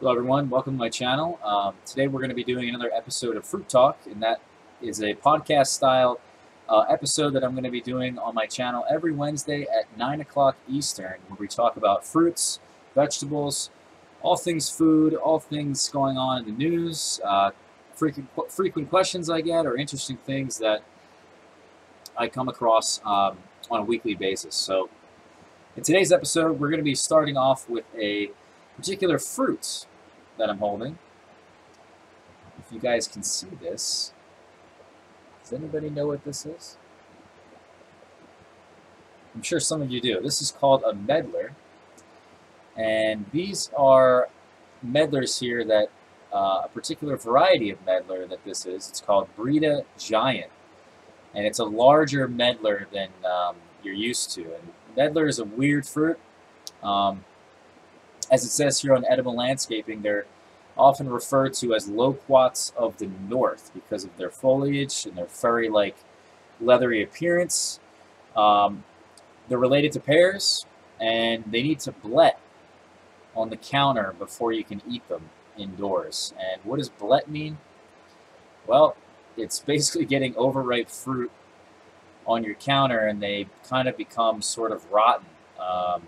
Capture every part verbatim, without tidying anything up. Hello everyone, welcome to my channel. Um, today we're going to be doing another episode of Fruit Talk, and that is a podcast style uh, episode that I'm going to be doing on my channel every Wednesday at nine o'clock Eastern, where we talk about fruits, vegetables, all things food, all things going on in the news, uh, frequent, frequent questions I get or interesting things that I come across um, on a weekly basis. So in today's episode we're going to be starting off with a particular fruit that I'm holding. If you guys can see this, does anybody know what this is? I'm sure some of you do. This is called a medlar, and these are medlars here that uh, a particular variety of medlar that this is. It's called Breda Giant, and it's a larger medlar than um, you're used to. And medlar is a weird fruit. Um, As it says here on Edible Landscaping, they're often referred to as loquats of the north because of their foliage and their furry-like leathery appearance. Um, they're related to pears, and they need to blet on the counter before you can eat them indoors. And what does blet mean? Well, it's basically getting overripe fruit on your counter, and they kind of become sort of rotten. Um,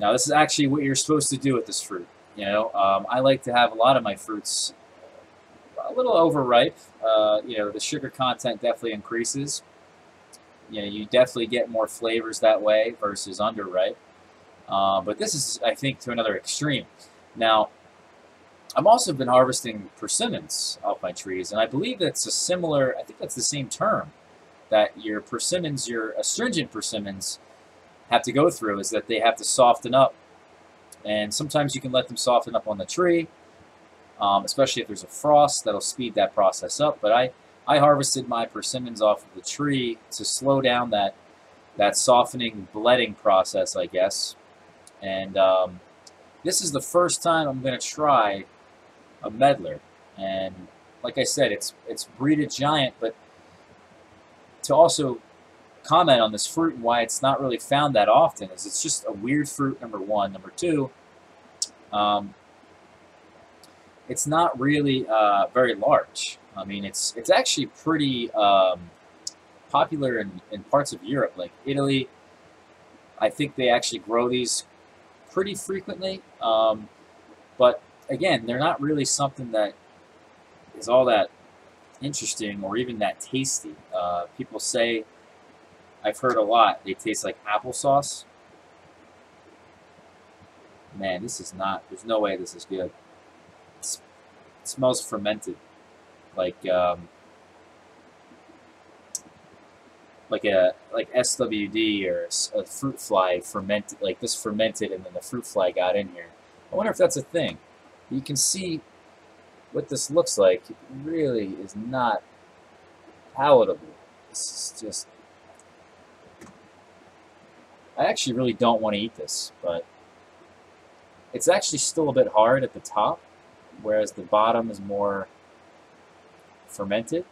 Now this is actually what you're supposed to do with this fruit. You know, um, I like to have a lot of my fruits a little overripe. Uh, you know, the sugar content definitely increases. You know, you definitely get more flavors that way versus underripe. Uh, but this is, I think, to another extreme. Now, I've also been harvesting persimmons off my trees, and I believe that's a similar. I think that's the same term that your persimmons, your astringent persimmons, have to go through, is that they have to soften up, and sometimes you can let them soften up on the tree, um, especially if there's a frost. That'll speed that process up. But I I harvested my persimmons off of the tree to slow down that that softening bledding process, I guess. And um, this is the first time I'm going to try a medlar, and like I said, it's it's Breda Giant. But to also comment on this fruit and why it's not really found that often is it's just a weird fruit, number one. Number two, um, it's not really uh, very large. I mean, it's it's actually pretty um, popular in, in parts of Europe, like Italy. I think they actually grow these pretty frequently. Um, but again, they're not really something that is all that interesting or even that tasty. Uh, people say, I've heard a lot, they taste like applesauce. Man, this is not, there's no way this is good. It's, it smells fermented. Like, um, like a, like S W D or a fruit fly fermented, like this fermented and then the fruit fly got in here. I wonder if that's a thing. You can see what this looks like. It really is not palatable. This is just, I actually really don't want to eat this, but it's actually still a bit hard at the top, whereas the bottom is more fermented.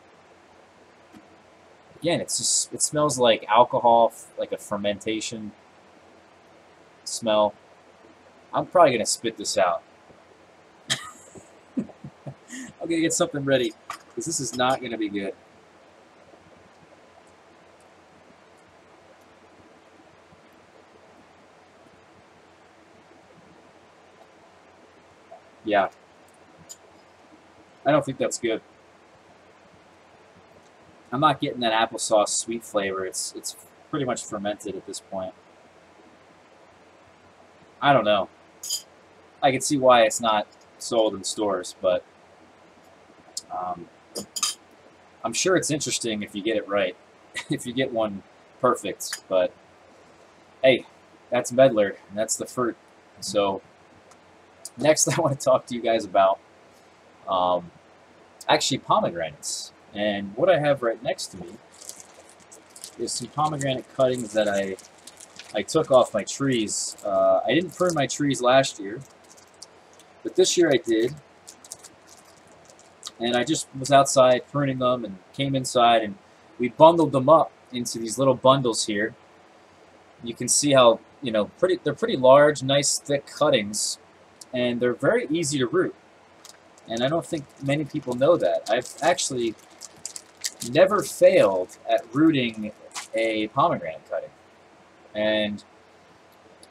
Again, it's just, it smells like alcohol, like a fermentation smell. I'm probably going to spit this out. I'm going to get something ready, because this is not going to be good. Yeah, I don't think that's good. I'm not getting that applesauce sweet flavor. It's it's pretty much fermented at this point. I don't know. I can see why it's not sold in stores, but um, I'm sure it's interesting if you get it right. If you get one perfect, but hey, that's medlar, and that's the fruit. So next, I want to talk to you guys about um, actually pomegranates. And what I have right next to me is some pomegranate cuttings that I I took off my trees. Uh, I didn't prune my trees last year, but this year I did. And I just was outside pruning them and came inside, and we bundled them up into these little bundles here. You can see how, you know, pretty they're pretty large, nice, thick cuttings. and they're very easy to root. And I don't think many people know that. I've actually never failed at rooting a pomegranate cutting. And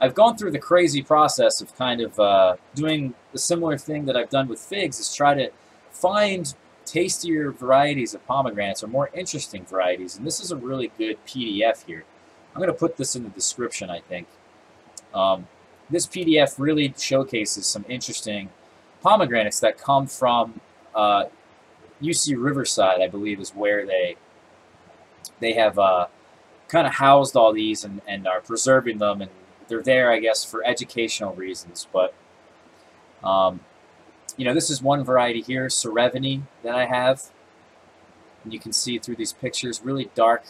I've gone through the crazy process of kind of uh, doing the similar thing that I've done with figs, is try to find tastier varieties of pomegranates or more interesting varieties. And this is a really good P D F here. I'm going to put this in the description, I think. Um, this P D F really showcases some interesting pomegranates that come from uh, U C Riverside, I believe, is where they they have uh, kind of housed all these and, and are preserving them, and they're there, I guess, for educational reasons. But um, you know, this is one variety here, Cerevini, that I have. And you can see through these pictures, really dark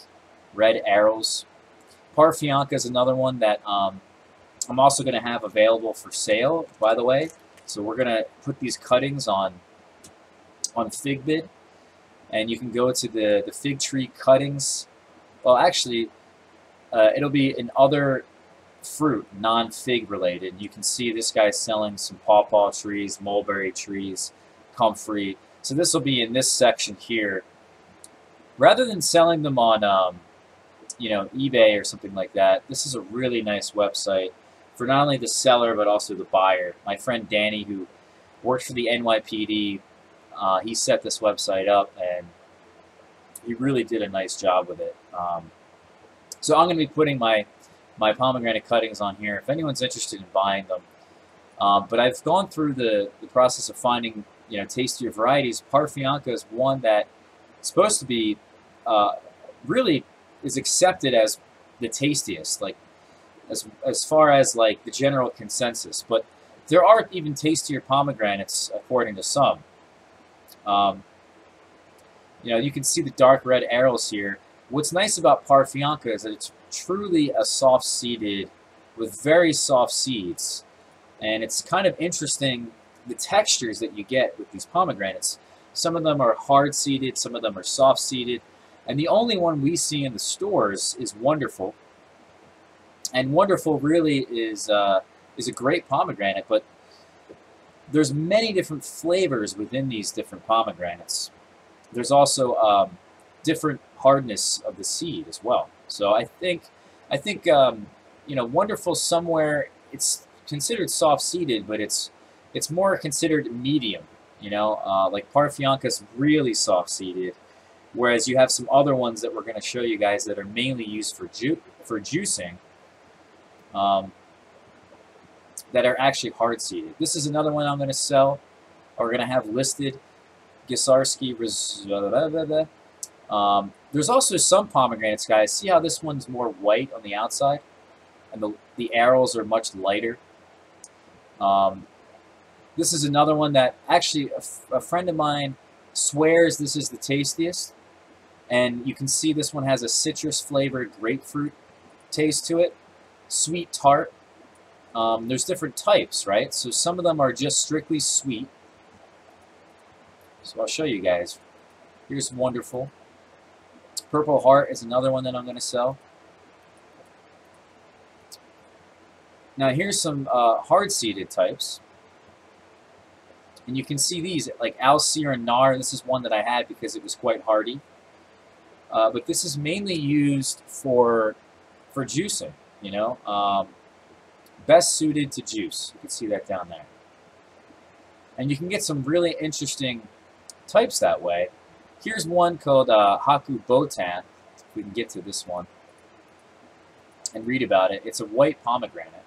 red arrows. Parfianca is another one that um, I'm also going to have available for sale, by the way. So we're going to put these cuttings on on Figbit, and you can go to the, the fig tree cuttings. Well, actually, uh, it'll be in other fruit, non-fig related. You can see this guy's selling some pawpaw trees, mulberry trees, comfrey. So this will be in this section here. Rather than selling them on um, you know, eBay or something like that, this is a really nice website for not only the seller but also the buyer. My friend Danny, who works for the N Y P D, uh, he set this website up, and he really did a nice job with it. Um, so I'm going to be putting my my pomegranate cuttings on here if anyone's interested in buying them. Um, but I've gone through the, the process of finding, you know, tastier varieties. Parfianca is one that is supposed to be uh, really is accepted as the tastiest, like as, as far as like the general consensus, but there are even tastier pomegranates according to some. Um, you know, you can see the dark red arrows here. What's nice about Parfianca is that it's truly a soft-seeded, with very soft seeds, and it's kind of interesting the textures that you get with these pomegranates. Some of them are hard-seeded, some of them are soft-seeded, and the only one we see in the stores is Wonderful. And Wonderful really is uh, is a great pomegranate, but there's many different flavors within these different pomegranates. There's also um, different hardness of the seed as well. So I think I think um, you know, Wonderful somewhere, it's considered soft-seeded, but it's it's more considered medium. You know, uh, like Parfianca's really soft-seeded, whereas you have some other ones that we're going to show you guys that are mainly used for ju for juicing. Um, that are actually hard-seeded. This is another one I'm going to sell, or we're going to have listed, Gisarski. Um, there's also some pomegranates, guys. See how this one's more white on the outside? And the, the arrows are much lighter. Um, this is another one that actually a, a friend of mine swears this is the tastiest. And you can see this one has a citrus-flavored grapefruit taste to it. Sweet tart. Um, there's different types, right? So some of them are just strictly sweet. So I'll show you guys. Here's Wonderful. Purple Heart is another one that I'm going to sell. Now here's some uh, hard-seeded types. And you can see these, like Alcyra and Nar. This is one that I had because it was quite hardy. Uh, but this is mainly used for, for juicing. You know, um, best suited to juice. You can see that down there. And you can get some really interesting types that way. Here's one called uh, Haku Botan. If we can get to this one and read about it. It's a white pomegranate.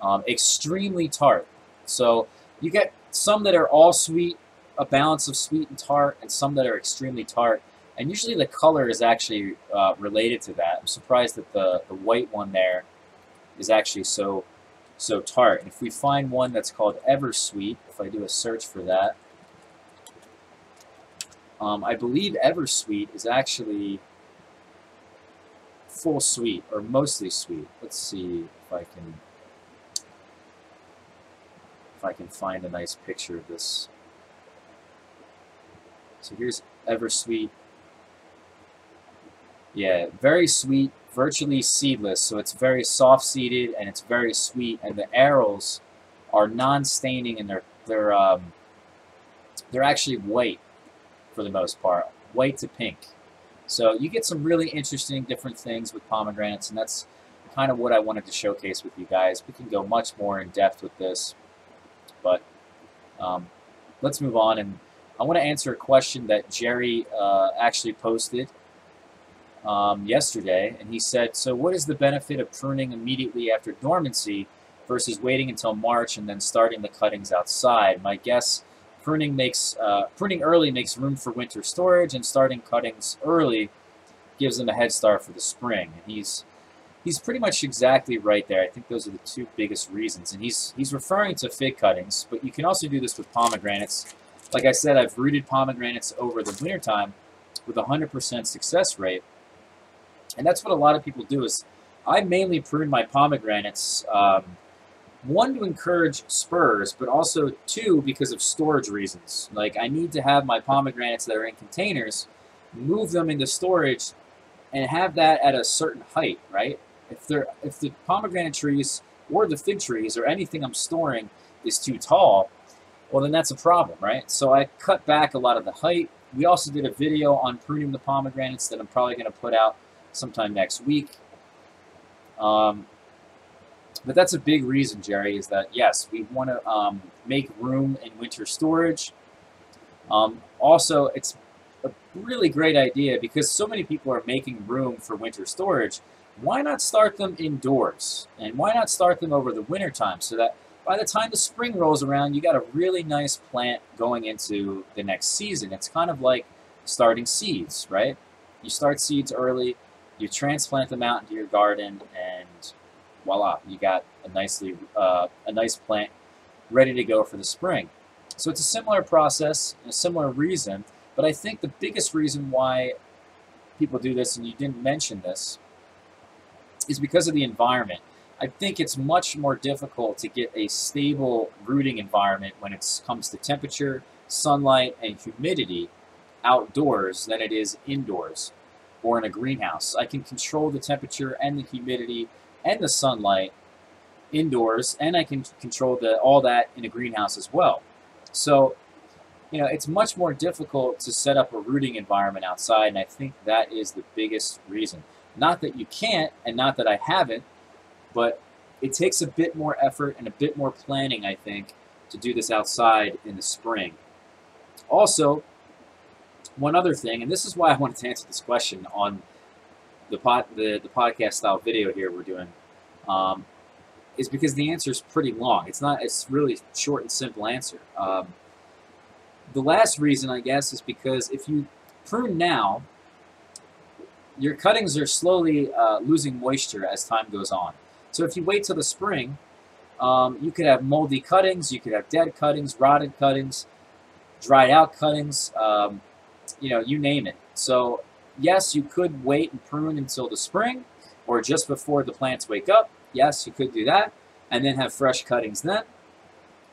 Um, extremely tart. So you get some that are all sweet, a balance of sweet and tart, and some that are extremely tart. And usually the color is actually uh, related to that. I'm surprised that the, the white one there is actually so so tart. And if we find one that's called Eversweet, if I do a search for that, um, I believe Eversweet is actually full sweet or mostly sweet. Let's see if I can if I can find a nice picture of this. So here's Eversweet. Yeah, very sweet, virtually seedless, so it's very soft-seeded and it's very sweet, and the arrows are non-staining, and they're they're um, they're actually white for the most part, white to pink. So you get some really interesting different things with pomegranates, and that's kind of what I wanted to showcase with you guys. We can go much more in depth with this, but um, let's move on. And I want to answer a question that Jerry uh, actually posted um, yesterday, and he said, so what is the benefit of pruning immediately after dormancy versus waiting until March and then starting the cuttings outside? My guess, pruning makes uh, pruning early makes room for winter storage, and starting cuttings early gives them a head start for the spring. And he's he's pretty much exactly right there. I think those are the two biggest reasons. And he's he's referring to fig cuttings, but you can also do this with pomegranates. Like I said, I've rooted pomegranates over the wintertime with a one hundred percent success rate. And that's what a lot of people do is I mainly prune my pomegranates, um, one, to encourage spurs, but also, two, because of storage reasons. Like, I need to have my pomegranates that are in containers, move them into storage, and have that at a certain height, right? If they're, if the pomegranate trees or the fig trees or anything I'm storing is too tall, well, then that's a problem, right? So I cut back a lot of the height. We also did a video on pruning the pomegranates that I'm probably going to put out sometime next week. Um, but that's a big reason, Jerry, is that, yes, we want to um, make room in winter storage. Um, also, it's a really great idea because so many people are making room for winter storage. Why not start them indoors? And why not start them over the winter time so that by the time the spring rolls around, you got a really nice plant going into the next season. It's kind of like starting seeds, right? You start seeds early, you transplant them out into your garden, and voila, you got a nicely uh, a nice plant ready to go for the spring. So it's a similar process and a similar reason, but I think the biggest reason why people do this, and you didn't mention this, is because of the environment. I think it's much more difficult to get a stable rooting environment when it comes to temperature, sunlight, and humidity outdoors than it is indoors or in a greenhouse. I can control the temperature and the humidity and the sunlight indoors, and I can control the, all that in a greenhouse as well. So, you know, it's much more difficult to set up a rooting environment outside, and I think that is the biggest reason. Not that you can't, and not that I haven't, but it takes a bit more effort and a bit more planning, I think, to do this outside in the spring. Also, one other thing, and this is why I wanted to answer this question on the pod, the, the podcast style video here we're doing, um, is because the answer is pretty long. It's not, it's really short and simple answer. Um, the last reason, I guess, is because if you prune now, your cuttings are slowly uh, losing moisture as time goes on. So if you wait till the spring, um, you could have moldy cuttings, you could have dead cuttings, rotted cuttings, dried out cuttings, um, you know, you name it. So yes, you could wait and prune until the spring or just before the plants wake up. Yes, you could do that and then have fresh cuttings then.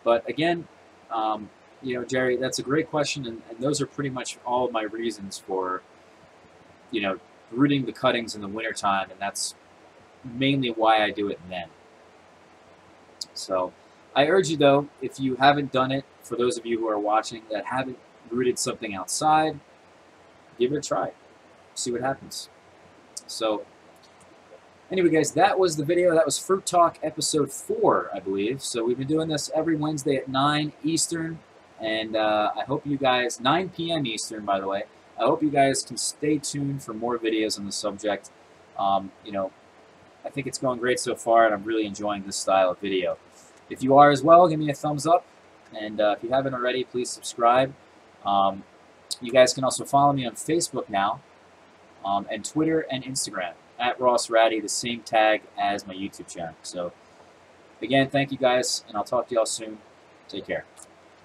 But again, um, you know, Jerry, that's a great question. And, and those are pretty much all of my reasons for, you know, rooting the cuttings in the wintertime. And that's mainly why I do it then. So I urge you, though, if you haven't done it, for those of you who are watching that haven't rooted something outside, give it a try, see what happens. So anyway, guys, that was the video. That was Fruit Talk episode four, I believe. So we've been doing this every Wednesday at nine Eastern, and uh, I hope you guys, nine P M Eastern, by the way, I hope you guys can stay tuned for more videos on the subject. Um, you know, I think it's going great so far, and I'm really enjoying this style of video. If you are as well, give me a thumbs up, and uh, if you haven't already, please subscribe. Um, you guys can also follow me on Facebook now, um, and Twitter and Instagram, at Ross Raddi, the same tag as my YouTube channel. So, again, thank you guys, and I'll talk to y'all soon. Take care.